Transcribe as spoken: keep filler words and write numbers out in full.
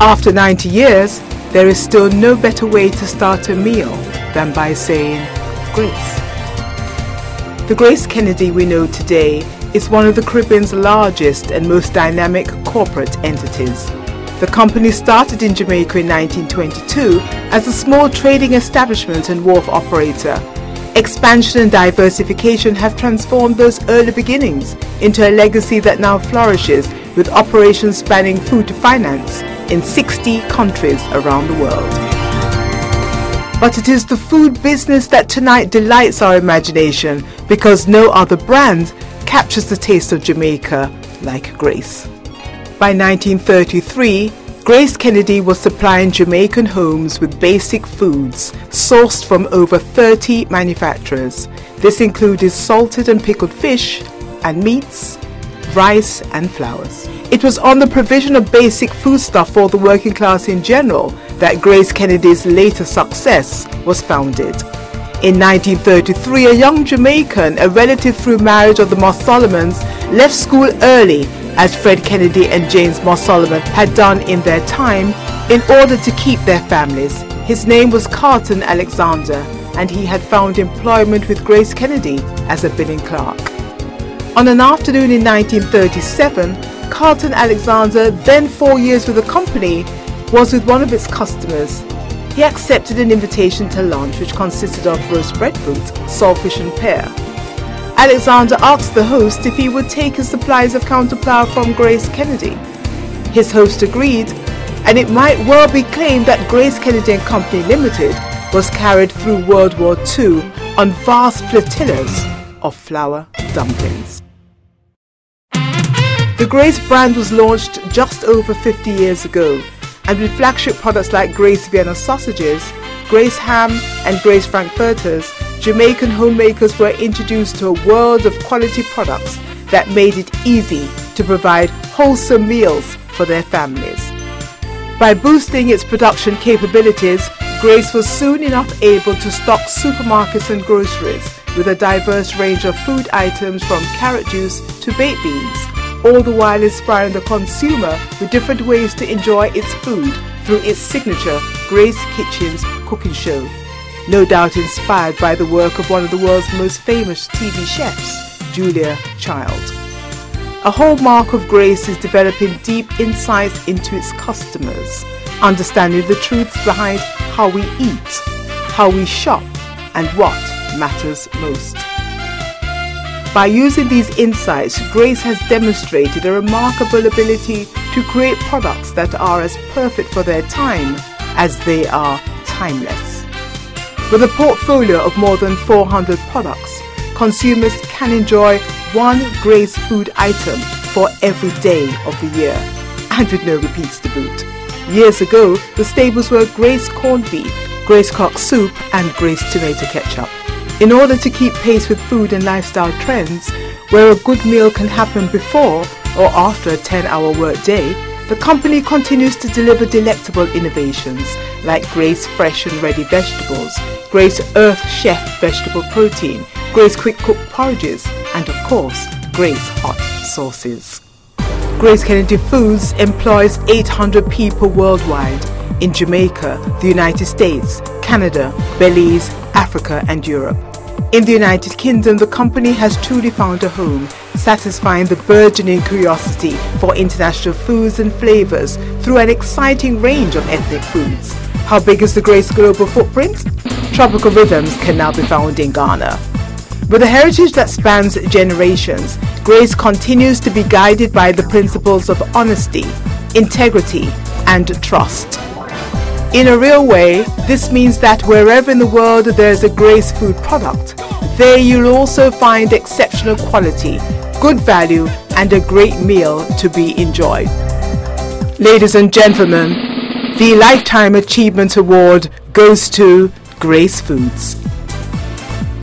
After ninety years, there is still no better way to start a meal than by saying grace. The Grace Kennedy we know today is one of the Caribbean's largest and most dynamic corporate entities. The company started in Jamaica in nineteen twenty-two as a small trading establishment and wharf operator. Expansion and diversification have transformed those early beginnings into a legacy that now flourishes with operations spanning food to finance in sixty countries around the world. But it is the food business that tonight delights our imagination, because no other brand captures the taste of Jamaica like Grace. By nineteen thirty-three, Grace Kennedy was supplying Jamaican homes with basic foods sourced from over thirty manufacturers. This included salted and pickled fish and meats, rice and flours. It was on the provision of basic foodstuff for the working class in general that Grace Kennedy's later success was founded. In nineteen thirty-three, a young Jamaican, a relative through marriage of the Moss Solomons, left school early, as Fred Kennedy and James Moss Solomon had done in their time, in order to keep their families. His name was Carlton Alexander, and he had found employment with Grace Kennedy as a billing clerk. On an afternoon in nineteen thirty-seven, Carlton Alexander, then four years with the company, was with one of its customers. He accepted an invitation to lunch, which consisted of roast breadfruit, saltfish and pear. Alexander asked the host if he would take his supplies of counter flour from Grace Kennedy. His host agreed, and it might well be claimed that Grace Kennedy and Company Limited was carried through World War Two on vast flotillas of flour dumplings. The Grace brand was launched just over fifty years ago, and with flagship products like Grace Vienna sausages, Grace Ham and Grace Frankfurters, Jamaican homemakers were introduced to a world of quality products that made it easy to provide wholesome meals for their families. By boosting its production capabilities, Grace was soon enough able to stock supermarkets and groceries with a diverse range of food items, from carrot juice to baked beans, all the while inspiring the consumer with different ways to enjoy its food through its signature Grace Kitchen's cooking show. No doubt inspired by the work of one of the world's most famous T V chefs, Julia Child. A hallmark of Grace is developing deep insights into its customers, understanding the truths behind how we eat, how we shop, and what matters most. By using these insights, Grace has demonstrated a remarkable ability to create products that are as perfect for their time as they are timeless. With a portfolio of more than four hundred products, consumers can enjoy one Grace food item for every day of the year, and with no repeats to boot. Years ago, the staples were Grace corned beef, Grace cock soup and Grace tomato ketchup. In order to keep pace with food and lifestyle trends, where a good meal can happen before or after a ten-hour workday, the company continues to deliver delectable innovations like Grace Fresh and Ready Vegetables, Grace Earth Chef Vegetable Protein, Grace Quick Cook Porridges, and of course, Grace Hot Sauces. Grace Kennedy Foods employs eight hundred people worldwide in Jamaica, the United States, Canada, Belize, Africa and Europe. In the United Kingdom, the company has truly found a home, satisfying the burgeoning curiosity for international foods and flavours through an exciting range of ethnic foods. How big is the Grace global footprint? Tropical rhythms can now be found in Ghana. With a heritage that spans generations, Grace continues to be guided by the principles of honesty, integrity and trust. In a real way, this means that wherever in the world there is a Grace food product, there you'll also find exceptional quality, good value, and a great meal to be enjoyed. Ladies and gentlemen, the Lifetime Achievement Award goes to Grace Foods.